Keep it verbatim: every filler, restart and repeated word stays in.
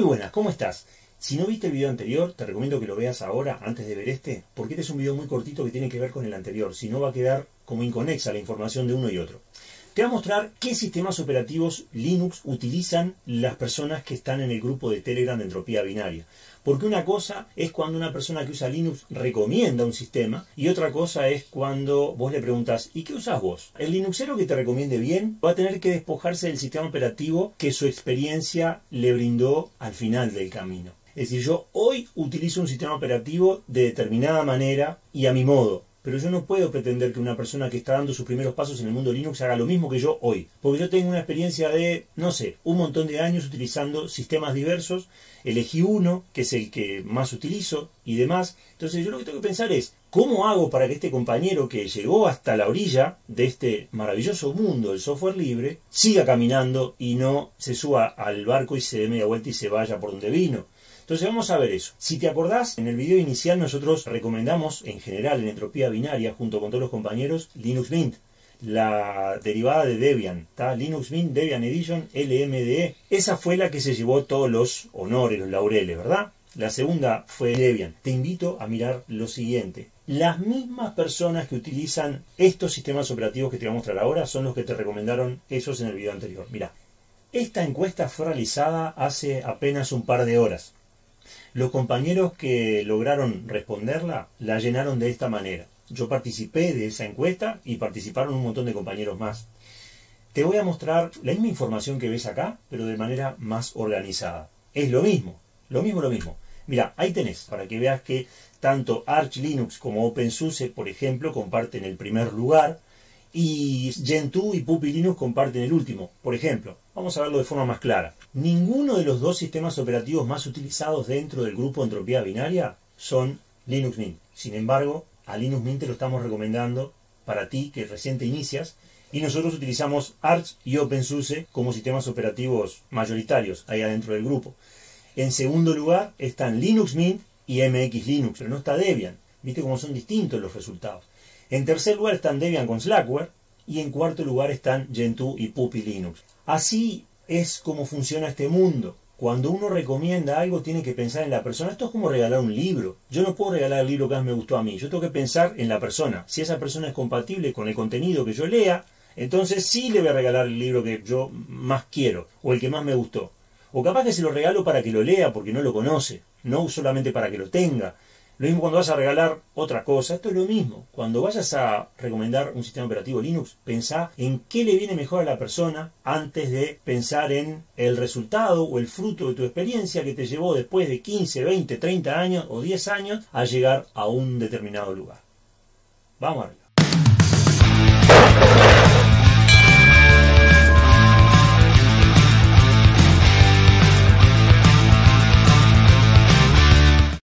Muy buenas, ¿cómo estás? Si no viste el video anterior, te recomiendo que lo veas ahora, antes de ver este, porque este es un video muy cortito que tiene que ver con el anterior, si no va a quedar como inconexa la información de uno y otro. Te voy a mostrar qué sistemas operativos Linux utilizan las personas que están en el grupo de Telegram de Entropía Binaria. Porque una cosa es cuando una persona que usa Linux recomienda un sistema y otra cosa es cuando vos le preguntás, ¿y qué usás vos? El linuxero que te recomiende bien va a tener que despojarse del sistema operativo que su experiencia le brindó al final del camino. Es decir, yo hoy utilizo un sistema operativo de determinada manera y a mi modo. Pero yo no puedo pretender que una persona que está dando sus primeros pasos en el mundo Linux haga lo mismo que yo hoy. Porque yo tengo una experiencia de, no sé, un montón de años utilizando sistemas diversos. Elegí uno, que es el que más utilizo, y demás. Entonces yo lo que tengo que pensar es, ¿cómo hago para que este compañero que llegó hasta la orilla de este maravilloso mundo del software libre siga caminando y no se suba al barco y se dé media vuelta y se vaya por donde vino? Entonces vamos a ver eso. Si te acordás, en el video inicial nosotros recomendamos en general en Entropía Binaria, junto con todos los compañeros, Linux Mint, la derivada de Debian, ¿tá? Linux Mint Debian Edition, L M D E. Esa fue la que se llevó todos los honores, los laureles, ¿verdad? La segunda fue Debian. Te invito a mirar lo siguiente. Las mismas personas que utilizan estos sistemas operativos que te voy a mostrar ahora son los que te recomendaron esos en el video anterior. Mirá, esta encuesta fue realizada hace apenas un par de horas. Los compañeros que lograron responderla la llenaron de esta manera. Yo participé de esa encuesta y participaron un montón de compañeros más. Te voy a mostrar la misma información que ves acá, pero de manera más organizada. Es lo mismo, lo mismo, lo mismo. Mirá, ahí tenés, para que veas que tanto Arch Linux como OpenSUSE, por ejemplo, comparten el primer lugar y Gentoo y Puppy Linux comparten el último, por ejemplo. Vamos a verlo de forma más clara. Ninguno de los dos sistemas operativos más utilizados dentro del grupo Entropía Binaria son Linux Mint. Sin embargo, a Linux Mint te lo estamos recomendando para ti que recién te inicias. Y nosotros utilizamos Arch y OpenSUSE como sistemas operativos mayoritarios ahí adentro del grupo. En segundo lugar están Linux Mint y M X Linux, pero no está Debian. ¿Viste cómo son distintos los resultados? En tercer lugar están Debian con Slackware. Y en cuarto lugar están Gentoo y Puppy Linux. Así es como funciona este mundo. Cuando uno recomienda algo, tiene que pensar en la persona. Esto es como regalar un libro. Yo no puedo regalar el libro que más me gustó a mí. Yo tengo que pensar en la persona. Si esa persona es compatible con el contenido que yo lea, entonces sí le voy a regalar el libro que yo más quiero o el que más me gustó. O capaz que se lo regalo para que lo lea porque no lo conoce, no solamente para que lo tenga. Lo mismo cuando vas a regalar otra cosa. Esto es lo mismo. Cuando vayas a recomendar un sistema operativo Linux, pensá en qué le viene mejor a la persona antes de pensar en el resultado o el fruto de tu experiencia que te llevó después de quince, veinte, treinta años o diez años a llegar a un determinado lugar. Vamos arriba.